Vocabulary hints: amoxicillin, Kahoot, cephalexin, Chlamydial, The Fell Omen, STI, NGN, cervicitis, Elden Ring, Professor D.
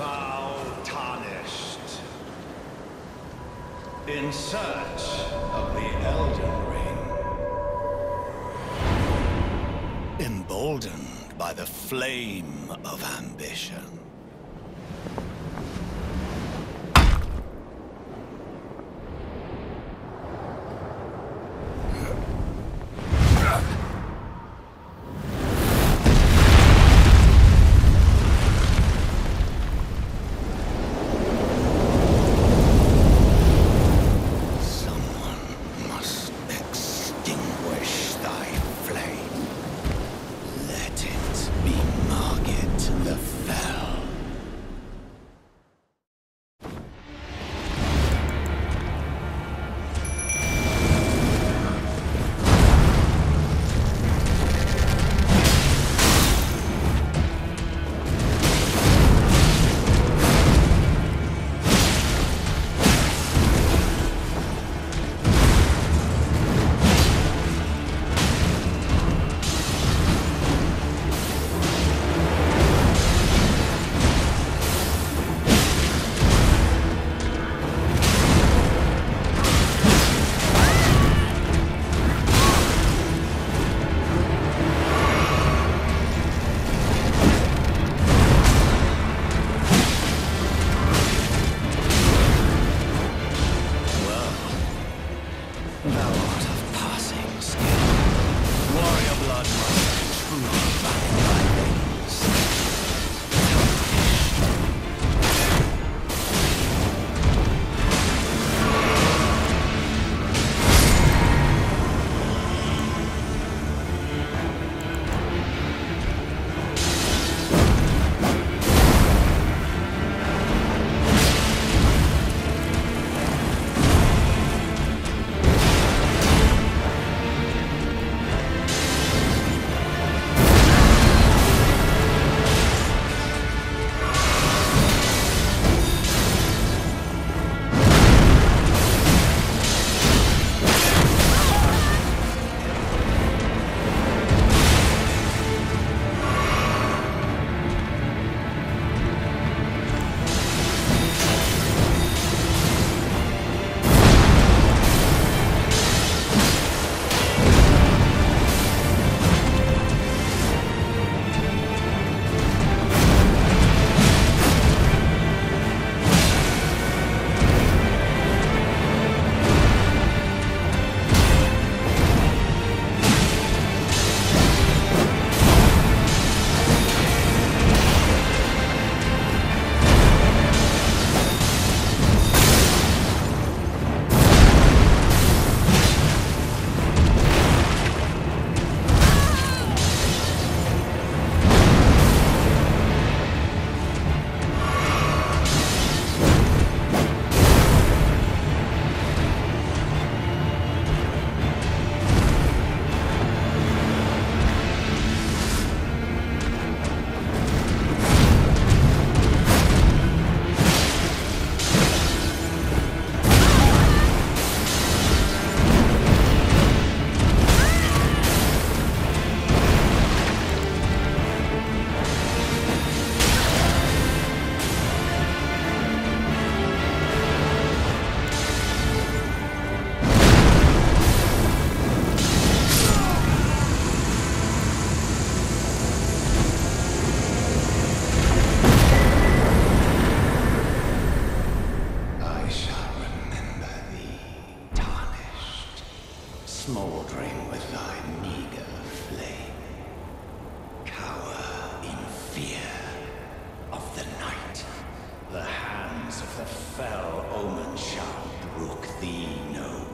foul tarnished. In search of the Elden Ring. Emboldened by the flame of ambition. Smoldering with thy meager flame, cower in fear of the night. The hands of the fell omen shall brook thee no.